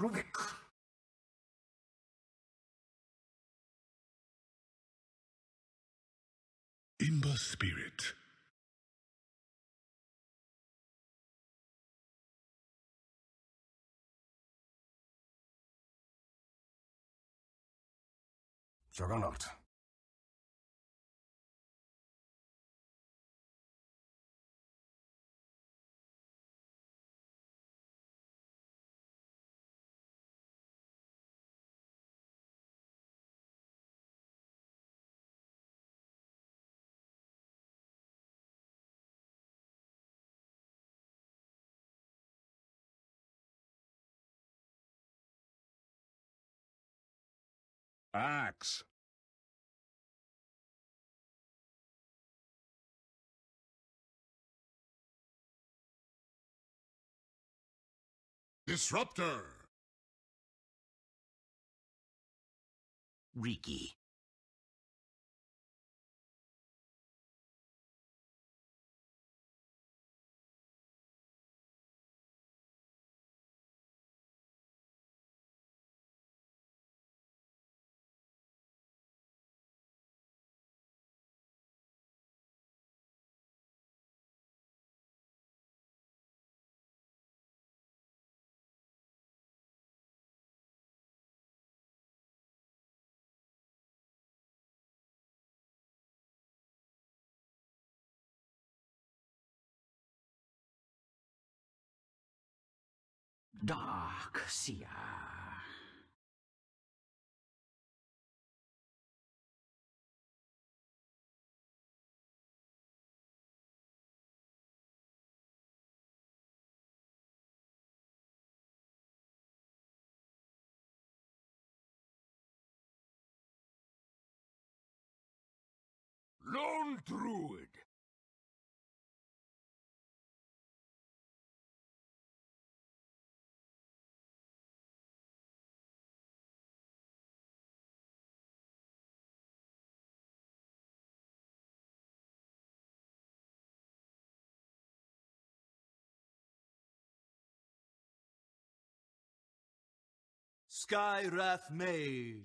Rubik. Imba Spirit. Juggernaut. Axe. Disruptor. Riki. Darkseer. Lone Druid. Skywrath Mage.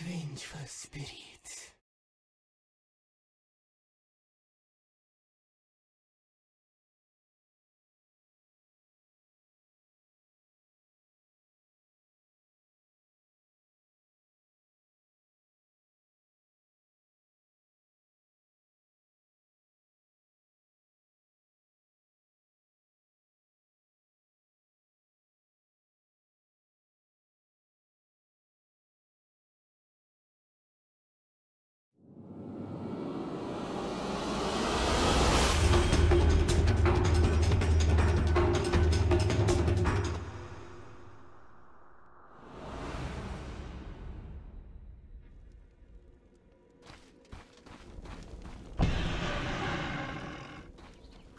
Vengeful Spirit.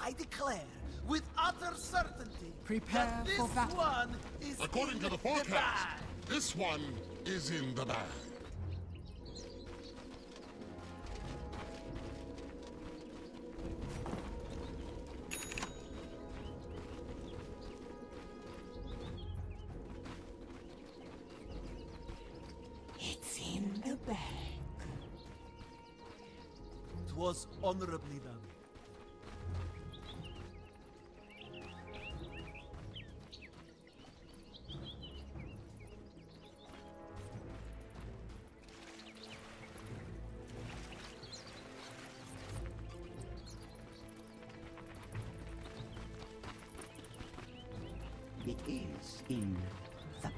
I declare with utter certainty that this one is according to the forecast, this one is in the bag. It's in the bag. It was honorably done. It is in the bank.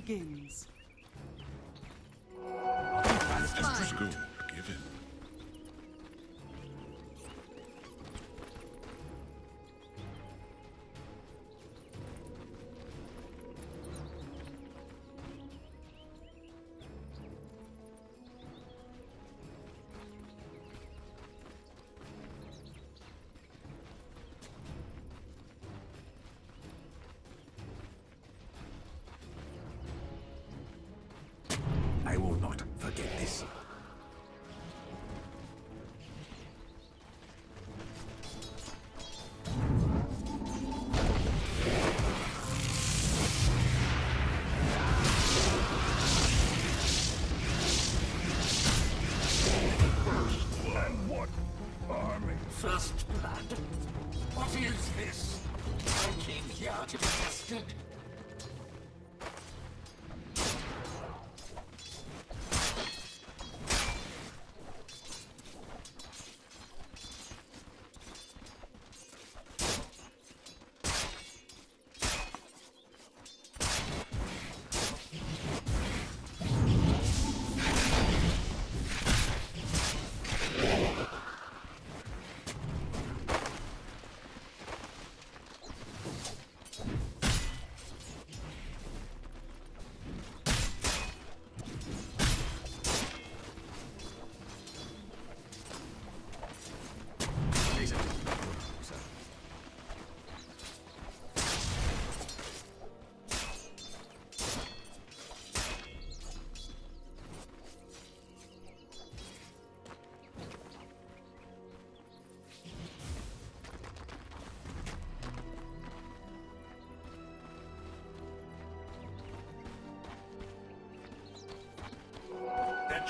begins. As gold given. I will not forget this.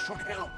Should help.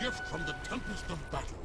Gift from the tempest of battle.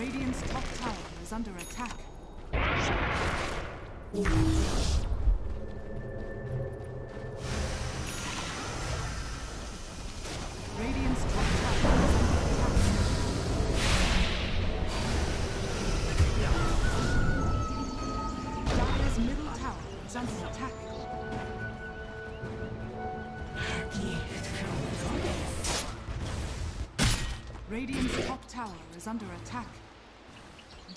Radiant's top tower is under attack. Radiant's top tower is under attack.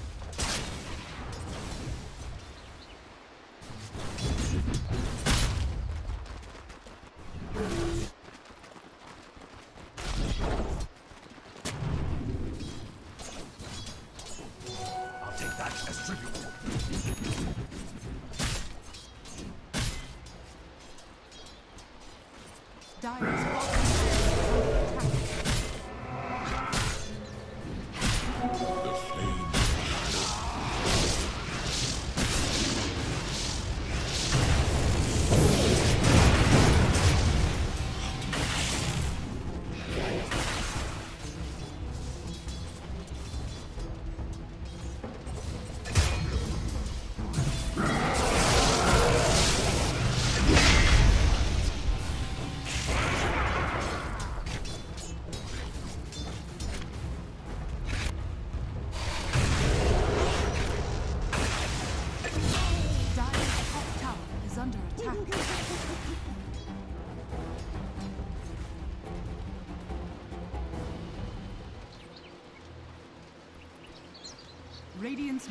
Radiant's top tower is under attack. Dyer's middle tower is under attack. I'll take that as tribute. Dyer's bottom tower is under attack. Radiant's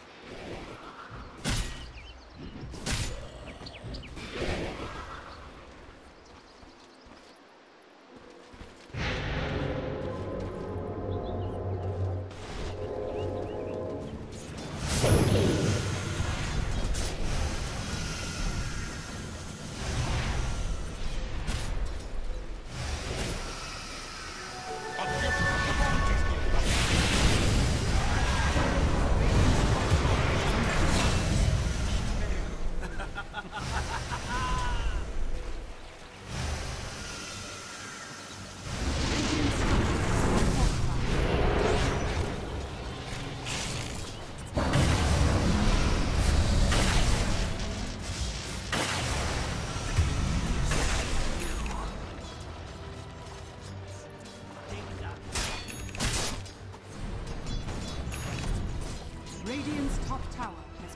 Radiant's top tower has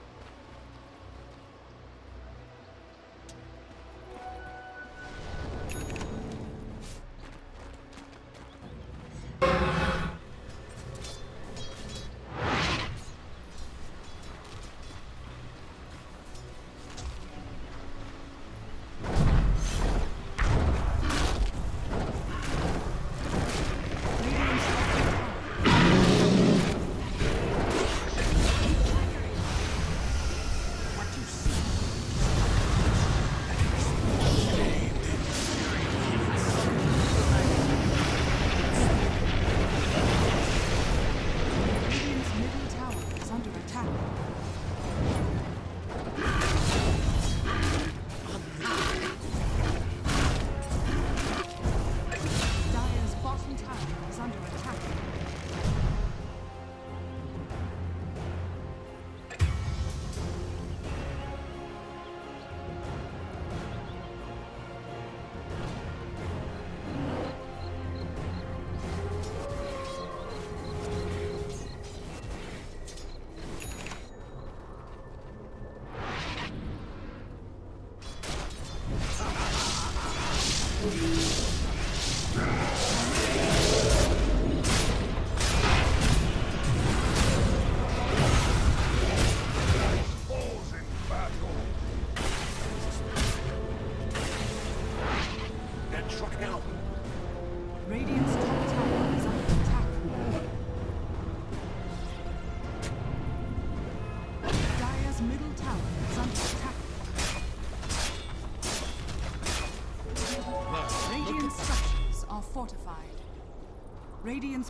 Radiant's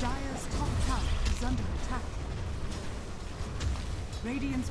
Dire's top tower is under attack. Radiant's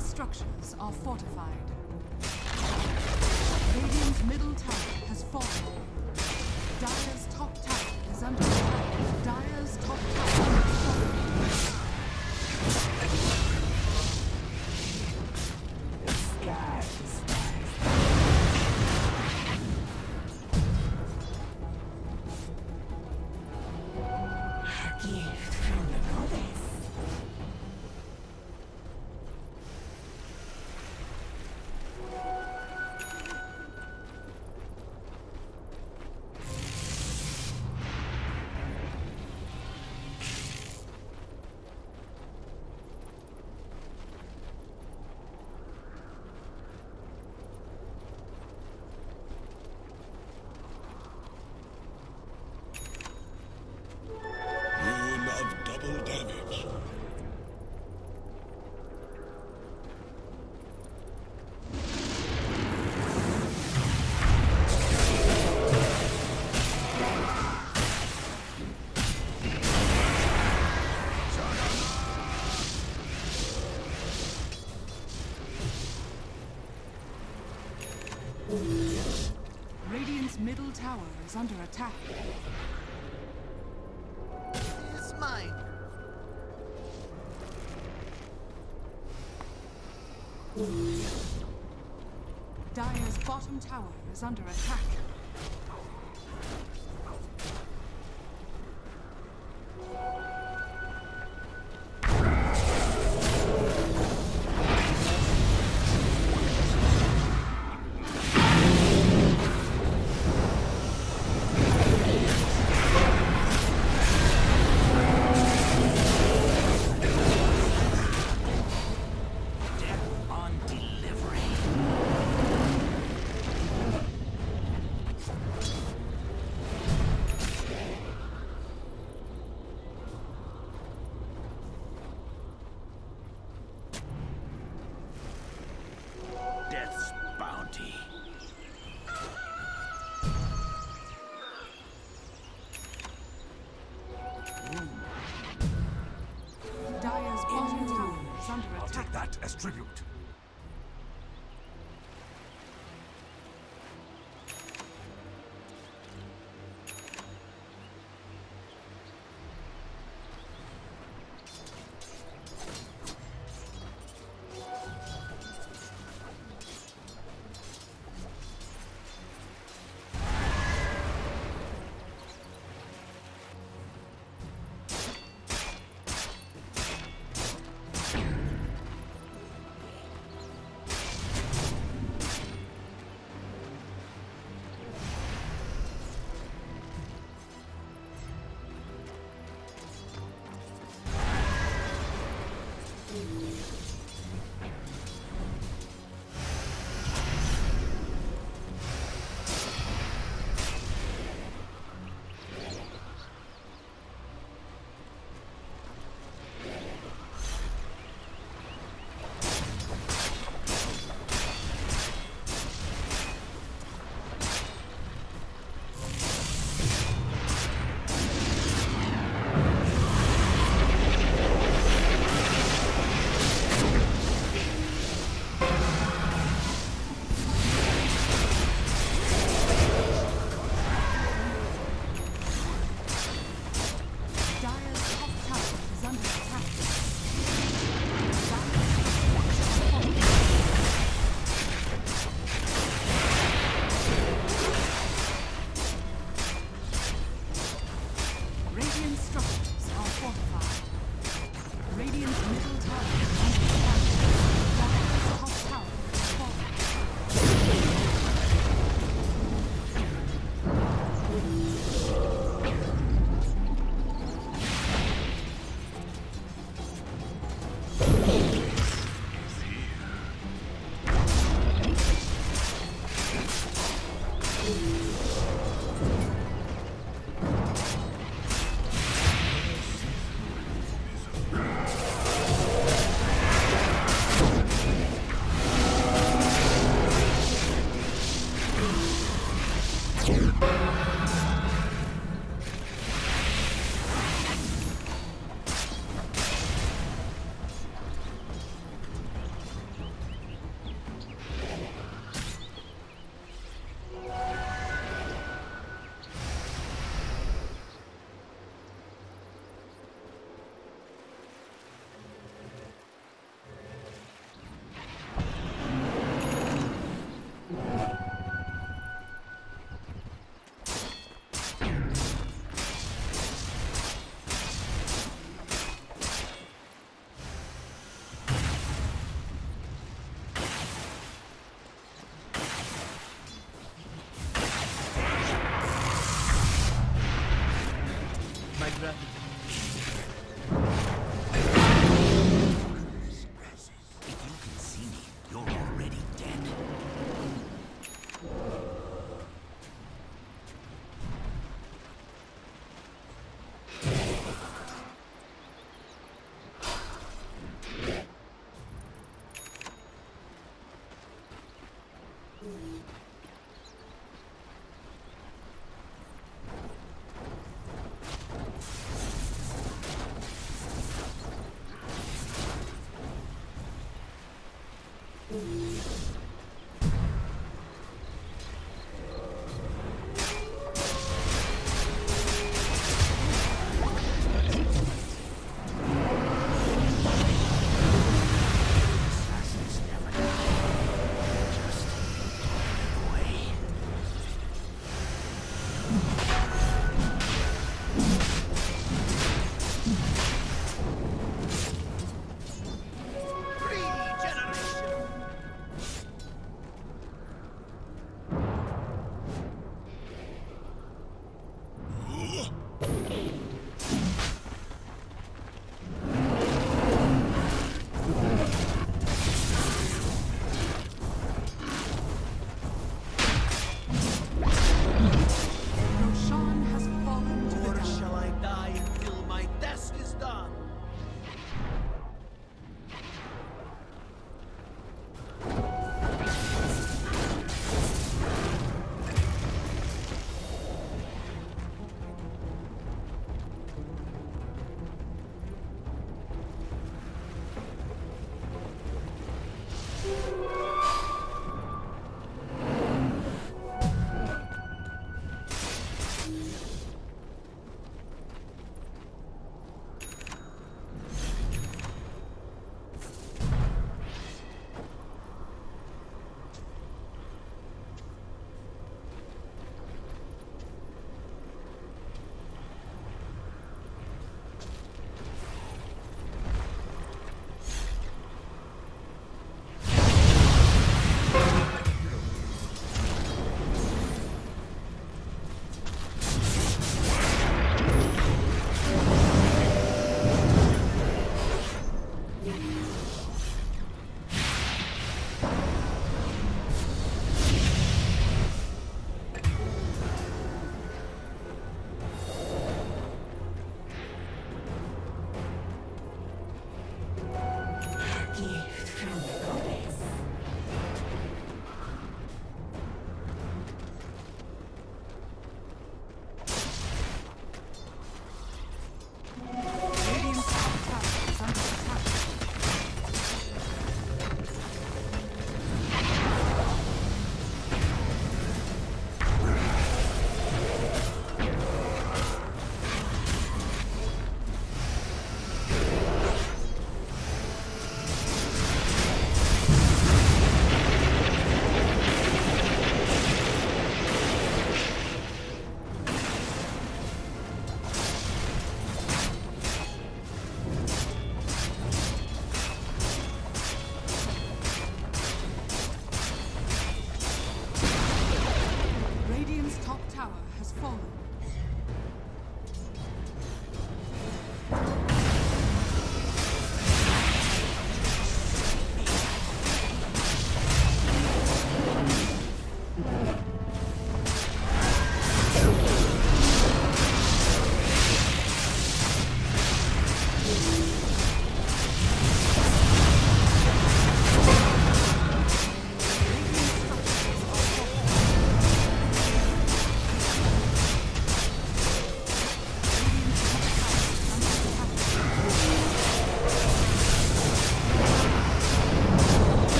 Structures are fortified. Radiant's middle tower has fallen. Dire's top tower is under attack. Dire's top tower has fallen. The sky is rising. A gift from the goddess. Middle tower is under attack. It's mine. Dire's bottom tower is under attack.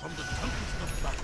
From the tempest of battle.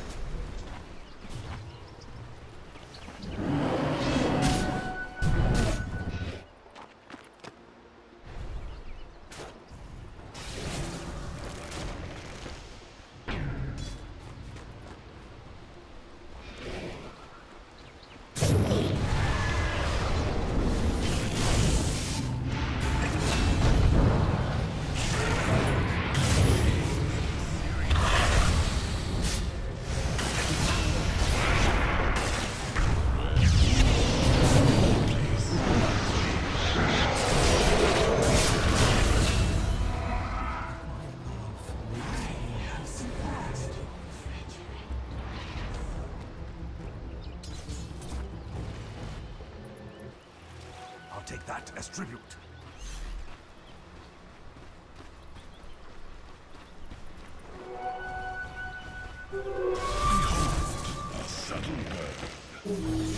Take that as tribute. Behold, a subtle bird.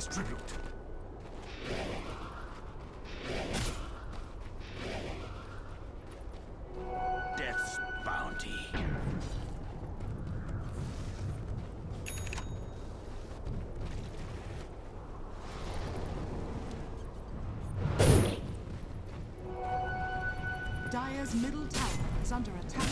as tribute. Death's bounty. Dire's middle tower is under attack.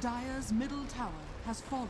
Dire's middle tower has fallen.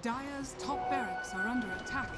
Dire's top barracks are under attack.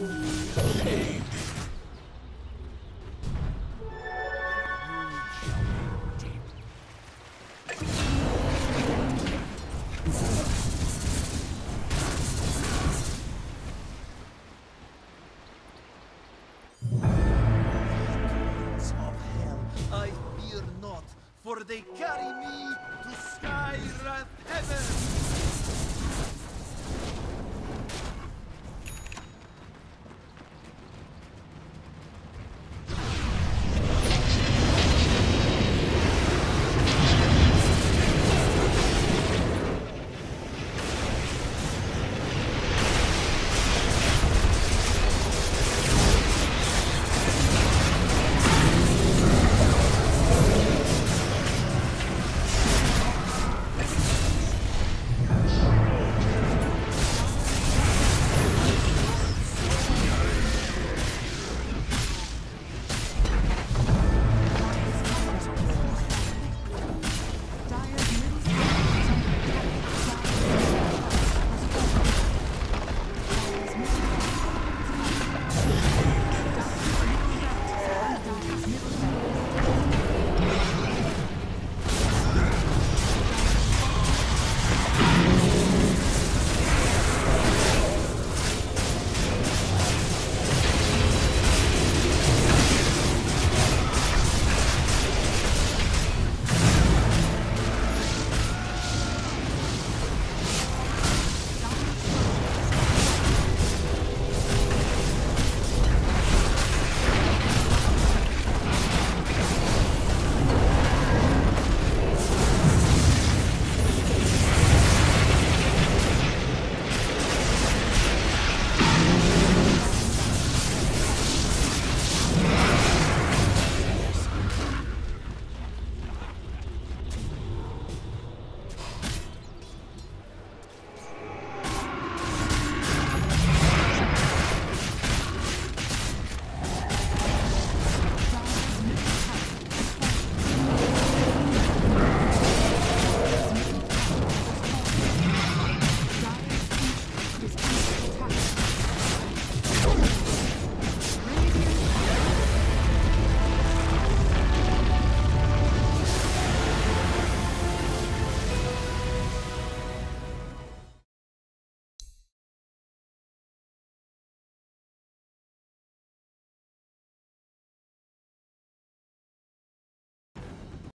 For they carry me to Skywrath Heaven!